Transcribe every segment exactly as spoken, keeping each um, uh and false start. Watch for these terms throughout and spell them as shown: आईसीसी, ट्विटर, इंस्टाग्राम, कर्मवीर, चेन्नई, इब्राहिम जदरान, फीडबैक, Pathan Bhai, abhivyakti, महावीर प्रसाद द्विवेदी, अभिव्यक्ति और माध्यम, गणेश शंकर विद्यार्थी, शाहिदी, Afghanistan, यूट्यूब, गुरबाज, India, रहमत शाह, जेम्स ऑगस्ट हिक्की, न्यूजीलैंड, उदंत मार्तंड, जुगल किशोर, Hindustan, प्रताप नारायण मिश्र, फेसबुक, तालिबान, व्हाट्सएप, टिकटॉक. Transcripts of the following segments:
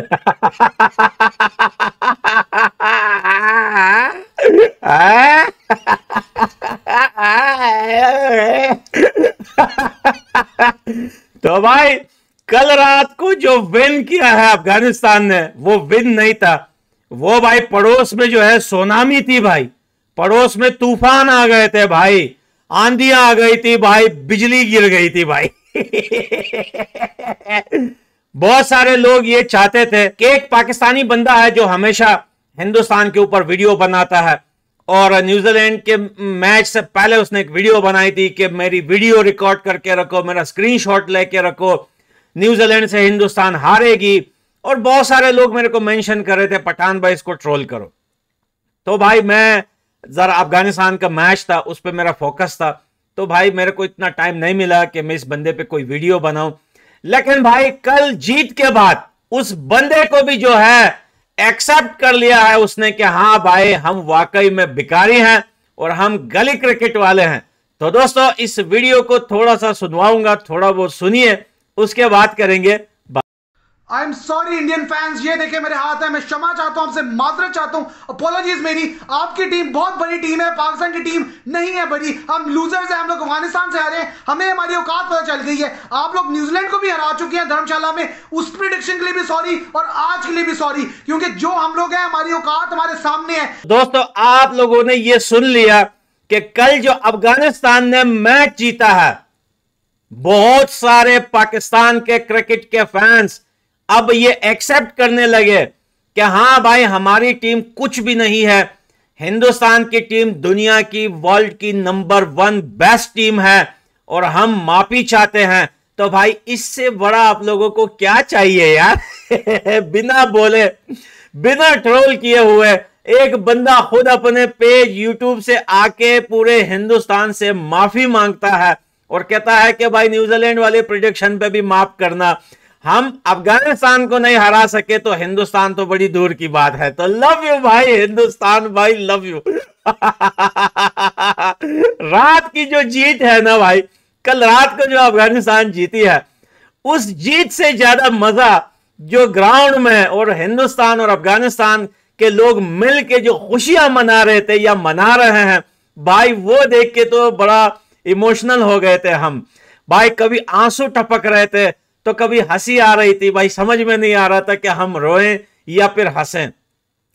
तो भाई कल रात को जो विन किया है अफगानिस्तान ने वो विन नहीं था, वो भाई पड़ोस में जो है सुनामी थी भाई, पड़ोस में तूफान आ गए थे भाई, आंधियां आ गई थी भाई, बिजली गिर गई थी भाई। बहुत सारे लोग ये चाहते थे कि एक पाकिस्तानी बंदा है जो हमेशा हिंदुस्तान के ऊपर वीडियो बनाता है, और न्यूजीलैंड के मैच से पहले उसने एक वीडियो बनाई थी कि मेरी वीडियो रिकॉर्ड करके रखो, मेरा स्क्रीनशॉट लेके रखो, न्यूजीलैंड से हिंदुस्तान हारेगी। और बहुत सारे लोग मेरे को मेंशन कर रहे थे पठान भाई इसको ट्रोल करो। तो भाई मैं जरा अफगानिस्तान का मैच था उस पर मेरा फोकस था, तो भाई मेरे को इतना टाइम नहीं मिला कि मैं इस बंदे पे कोई वीडियो बनाऊं। लेकिन भाई कल जीत के बाद उस बंदे को भी जो है एक्सेप्ट कर लिया है उसने कि हाँ भाई हम वाकई में भिखारी हैं और हम गली क्रिकेट वाले हैं। तो दोस्तों इस वीडियो को थोड़ा सा सुनवाऊंगा, थोड़ा वो सुनिए, उसके बाद करेंगे। I am sorry Indian fans, ये देखे मेरे हाथ है, मैं क्षमा चाहता हूं आपसे, माजरत चाहता हूं, अपोलॉजीज मेरी। आपकी टीम बहुत बड़ी टीम है, पाकिस्तान की टीम नहीं है बड़ी, हम लूजर्स हैं, हम लोग अफगानिस्तान से हारे हैं, हमें हमारी औकात पता चल गई है। आप लोग न्यूजीलैंड को भी हरा चुके हैं धर्मशाला में, उस प्रेडिक्शन के लिए भी सॉरी और आज के लिए भी सॉरी, क्योंकि जो हम लोग हैं हमारी औकात हमारे सामने है। दोस्तों आप लोगों ने ये सुन लिया कि कल जो अफगानिस्तान ने मैच जीता है, बहुत सारे पाकिस्तान के क्रिकेट के फैंस अब ये एक्सेप्ट करने लगे कि हाँ भाई हमारी टीम कुछ भी नहीं है, हिंदुस्तान की टीम दुनिया की वर्ल्ड की नंबर वन बेस्ट टीम है और हम माफी चाहते हैं। तो भाई इससे बड़ा आप लोगों को क्या चाहिए यार। बिना बोले बिना ट्रोल किए हुए एक बंदा खुद अपने पेज यूट्यूब से आके पूरे हिंदुस्तान से माफी मांगता है और कहता है कि भाई न्यूजीलैंड वाले प्रेडिक्शन पे भी माफ करना, हम अफगानिस्तान को नहीं हरा सके तो हिंदुस्तान तो बड़ी दूर की बात है। तो लव यू भाई हिंदुस्तान, भाई लव यू। रात की जो जीत है ना भाई, कल रात को जो अफगानिस्तान जीती है, उस जीत से ज्यादा मजा जो ग्राउंड में और हिंदुस्तान और अफगानिस्तान के लोग मिल के जो खुशियां मना रहे थे या मना रहे हैं भाई, वो देख के तो बड़ा इमोशनल हो गए थे हम भाई। कभी आंसू टपक रहे थे तो कभी हंसी आ रही थी भाई, समझ में नहीं आ रहा था कि हम रोएं या फिर हंसें।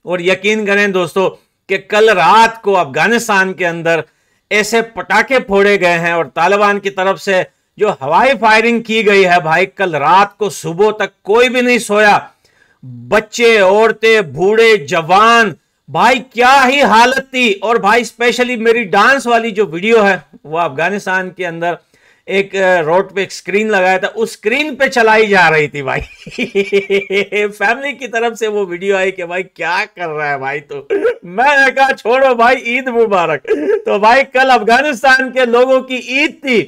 और यकीन करें दोस्तों कि कल रात को अफगानिस्तान के अंदर ऐसे पटाखे फोड़े गए हैं और तालिबान की तरफ से जो हवाई फायरिंग की गई है भाई, कल रात को सुबह तक कोई भी नहीं सोया, बच्चे औरतें बूढ़े जवान, भाई क्या ही हालत थी। और भाई स्पेशली मेरी डांस वाली जो वीडियो है वो अफगानिस्तान के अंदर एक रोड पे एक स्क्रीन लगाया था, उस स्क्रीन पे चलाई जा रही थी भाई। फैमिली की तरफ से वो वीडियो आई कि भाई क्या कर रहा है भाई, तो मैंने कहा छोड़ो भाई ईद मुबारक। तो भाई कल अफगानिस्तान के लोगों की ईद थी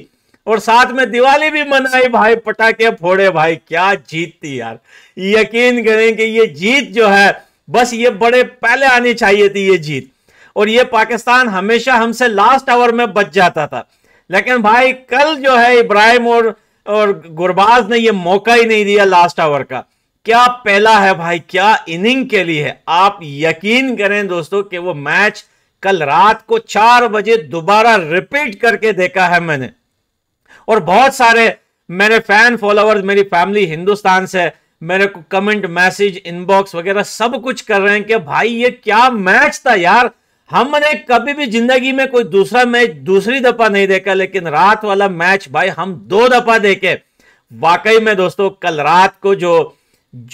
और साथ में दिवाली भी मनाई भाई, पटाखे फोड़े भाई, क्या जीत थी यार। यकीन करें कि ये जीत जो है बस ये बड़े पहले आनी चाहिए थी ये जीत, और ये पाकिस्तान हमेशा हमसे लास्ट आवर में बच जाता था। लेकिन भाई कल जो है इब्राहिम और और गुरबाज ने ये मौका ही नहीं दिया लास्ट ओवर का। क्या पहला है भाई, क्या इनिंग के लिए है। आप यकीन करें दोस्तों कि वो मैच कल रात को चार बजे दोबारा रिपीट करके देखा है मैंने, और बहुत सारे मेरे फैन फॉलोअर्स, मेरी फैमिली हिंदुस्तान से मेरे को कमेंट मैसेज इनबॉक्स वगैरह सब कुछ कर रहे हैं कि भाई ये क्या मैच था यार, हमने कभी भी जिंदगी में कोई दूसरा मैच दूसरी दफा नहीं देखा, लेकिन रात वाला मैच भाई हम दो दफा देखे। वाकई में दोस्तों कल रात को जो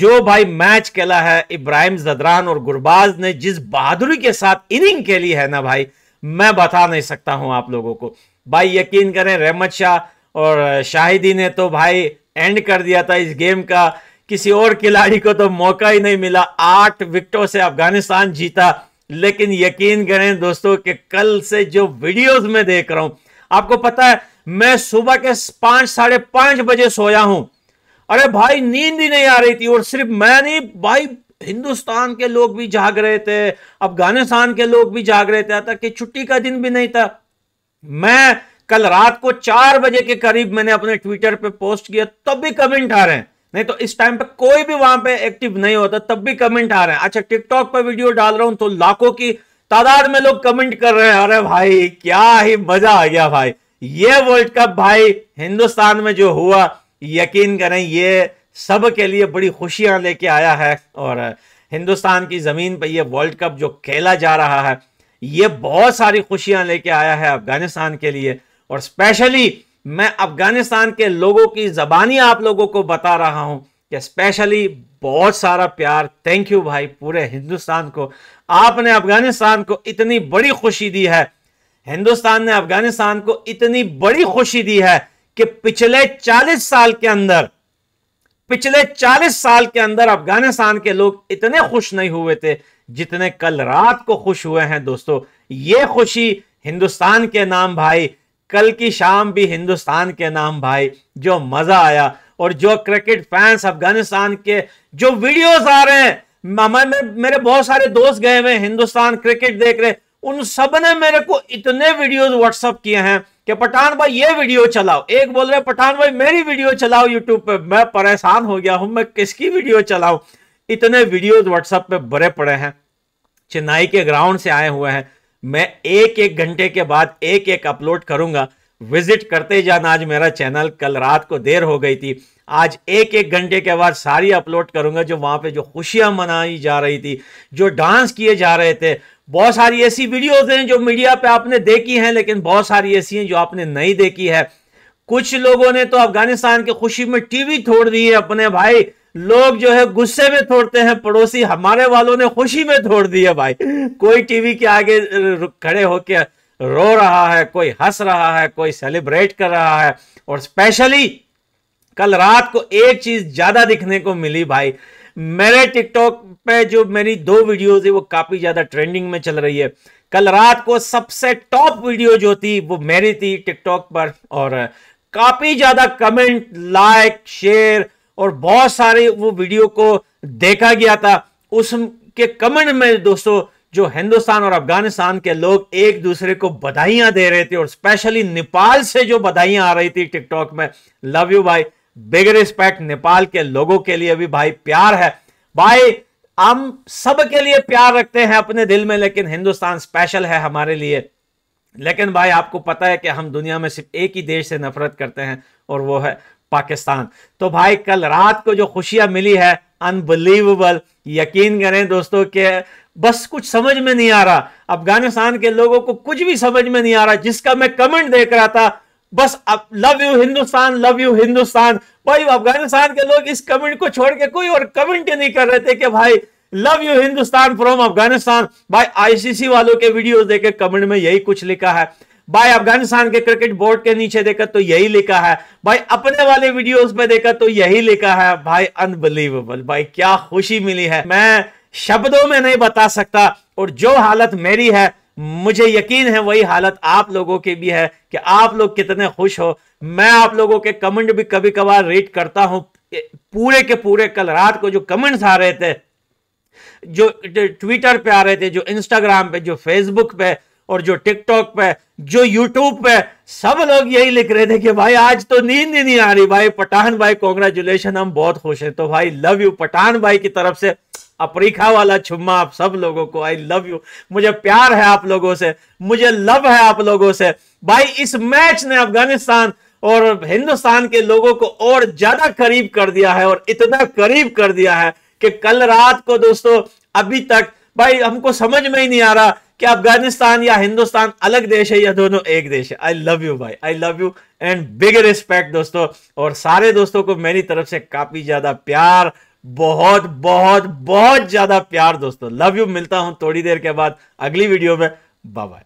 जो भाई मैच खेला है इब्राहिम जदरान और गुरबाज ने, जिस बहादुरी के साथ इनिंग खेली है ना भाई, मैं बता नहीं सकता हूं आप लोगों को भाई। यकीन करें रहमत शाह और शाहिदी ने तो भाई एंड कर दिया था इस गेम का, किसी और खिलाड़ी को तो मौका ही नहीं मिला। आठ विकेटों से अफगानिस्तान जीता, लेकिन यकीन करें दोस्तों कि कल से जो वीडियोस में देख रहा हूं, आपको पता है मैं सुबह के पांच साढ़े पांच बजे सोया हूं, अरे भाई नींद ही नहीं आ रही थी। और सिर्फ मैं नहीं भाई, हिंदुस्तान के लोग भी जाग रहे थे, अफगानिस्तान के लोग भी जाग रहे थे, ताकि छुट्टी का दिन भी नहीं था। मैं कल रात को चार बजे के करीब मैंने अपने ट्विटर पर पोस्ट किया, तब भी कमेंट आ रहे हैं नहीं तो इस टाइम पे कोई भी वहां पे एक्टिव नहीं होता, तब भी कमेंट आ रहे हैं। अच्छा, टिकटॉक पे वीडियो डाल रहा हूं तो लाखों की तादाद में लोग कमेंट कर रहे हैं। अरे भाई क्या ही मजा आ गया भाई, ये वर्ल्ड कप भाई हिंदुस्तान में जो हुआ, यकीन करें ये सब के लिए बड़ी खुशियां लेके आया है। और हिंदुस्तान की जमीन पर यह वर्ल्ड कप जो खेला जा रहा है ये बहुत सारी खुशियां लेके आया है अफगानिस्तान के लिए। और स्पेशली मैं अफगानिस्तान के लोगों की ज़बानी आप लोगों को बता रहा हूं कि स्पेशली बहुत सारा प्यार, थैंक यू भाई पूरे हिंदुस्तान को। आपने अफगानिस्तान को इतनी बड़ी खुशी दी है, हिंदुस्तान ने अफगानिस्तान को इतनी बड़ी खुशी दी है कि पिछले चालीस साल के अंदर पिछले चालीस साल के अंदर अफगानिस्तान के लोग इतने खुश नहीं हुए थे जितने कल रात को खुश हुए हैं। दोस्तों ये खुशी हिंदुस्तान के नाम भाई, कल की शाम भी हिंदुस्तान के नाम भाई, जो मजा आया। और जो क्रिकेट फैंस अफगानिस्तान के जो वीडियोस आ रहे हैं, मेरे बहुत सारे दोस्त गए हुए हिंदुस्तान क्रिकेट देख रहे, उन सब ने मेरे को इतने वीडियोस व्हाट्सएप किए हैं कि पठान भाई ये वीडियो चलाओ, एक बोल रहे पठान भाई मेरी वीडियो चलाओ यूट्यूब पे। मैं परेशान हो गया हूं, मैं किसकी वीडियो चलाऊं, इतने वीडियोस व्हाट्सएप पे भरे पड़े हैं। चेन्नई के ग्राउंड से आए हुए हैं, मैं एक एक घंटे के बाद एक एक अपलोड करूंगा। विजिट करते जाना आज मेरा चैनल, कल रात को देर हो गई थी, आज एक एक घंटे के बाद सारी अपलोड करूंगा। जो वहां पे जो खुशियां मनाई जा रही थी, जो डांस किए जा रहे थे, बहुत सारी ऐसी वीडियोस हैं जो मीडिया पे आपने देखी हैं, लेकिन बहुत सारी ऐसी हैं जो आपने नहीं देखी है। कुछ लोगों ने तो अफगानिस्तान की खुशी में टीवी छोड़ दी है अपने भाई, लोग जो है गुस्से में छोड़ते हैं, पड़ोसी हमारे वालों ने खुशी में छोड़ दी है भाई। कोई टीवी के आगे खड़े होकर रो रहा है, कोई हंस रहा है, कोई सेलिब्रेट कर रहा है। और स्पेशली कल रात को एक चीज ज्यादा दिखने को मिली भाई, मेरे टिकटॉक पे जो मेरी दो वीडियोस है वो काफी ज्यादा ट्रेंडिंग में चल रही है। कल रात को सबसे टॉप वीडियो जो थी वो मेरी थी टिकटॉक पर, और काफी ज्यादा कमेंट, लाइक, शेयर और बहुत सारे वो वीडियो को देखा गया था। उसके कमेंट में दोस्तों जो हिंदुस्तान और अफगानिस्तान के लोग एक दूसरे को बधाइयां दे रहे थे, और स्पेशली नेपाल से जो बधाइयां आ रही थी टिकटॉक में, लव यू भाई, बिग रिस्पेक्ट। नेपाल के लोगों के लिए भी भाई प्यार है भाई, हम सब के लिए प्यार रखते हैं अपने दिल में, लेकिन हिंदुस्तान स्पेशल है हमारे लिए। लेकिन भाई आपको पता है कि हम दुनिया में सिर्फ एक ही देश से नफरत करते हैं और वो है पाकिस्तान। तो भाई कल रात को जो खुशियां मिली है, अनबिलीवेबल, यकीन करें दोस्तों के बस कुछ समझ में नहीं आ रहा। अफगानिस्तान के लोगों को कुछ भी समझ में नहीं आ रहा, जिसका मैं कमेंट देख रहा था बस अब love you Hindustan, love you Hindustan. भाई अफगानिस्तान के लोग इस कमेंट को छोड़ के कोई और कमेंट ही नहीं कर रहे थे कि भाई love you Hindustan from Afghanistan. भाई आईसीसी वालों के वीडियोस देखे कमेंट में यही कुछ लिखा है भाई, अफगानिस्तान के क्रिकेट बोर्ड के नीचे देखा तो यही लिखा है भाई, अपने वाले वीडियोस में देखा तो यही लिखा है भाई। अनबिलीवेबल भाई, क्या खुशी मिली है, मैं शब्दों में नहीं बता सकता। और जो हालत मेरी है, मुझे यकीन है वही हालत आप लोगों की भी है कि आप लोग कितने खुश हो। मैं आप लोगों के कमेंट भी कभी कभार रीड करता हूं, पूरे के पूरे कल रात को जो कमेंट्स आ रहे थे, जो ट्विटर पे आ रहे थे, जो इंस्टाग्राम पे, जो फेसबुक पे और जो टिकटॉक पे, जो यूट्यूब पे, सब लोग यही लिख रहे थे कि भाई आज तो नींद ही नहीं आ रही भाई, पठान भाई कॉन्ग्रेचुलेशन, हम बहुत खुश हैं। तो भाई लव यू पठान भाई की तरफ से अपरीखा वाला चुम्मा आप सब लोगों को, आई लव यू। मुझे प्यार है आप लोगों से, मुझे लव है आप लोगों से भाई। इस मैच ने अफगानिस्तान और हिंदुस्तान के लोगों को और ज्यादा करीब कर दिया है, और इतना करीब कर दिया है कि कल रात को दोस्तों अभी तक भाई हमको समझ में ही नहीं आ रहा कि अफगानिस्तान या हिंदुस्तान अलग देश है या दोनों एक देश है। आई लव यू भाई, I love you and big respect दोस्तों। और सारे दोस्तों को मेरी तरफ से काफी ज्यादा प्यार, बहुत बहुत बहुत ज्यादा प्यार दोस्तों, लव यू। मिलता हूं थोड़ी देर के बाद अगली वीडियो में, बाय बाय।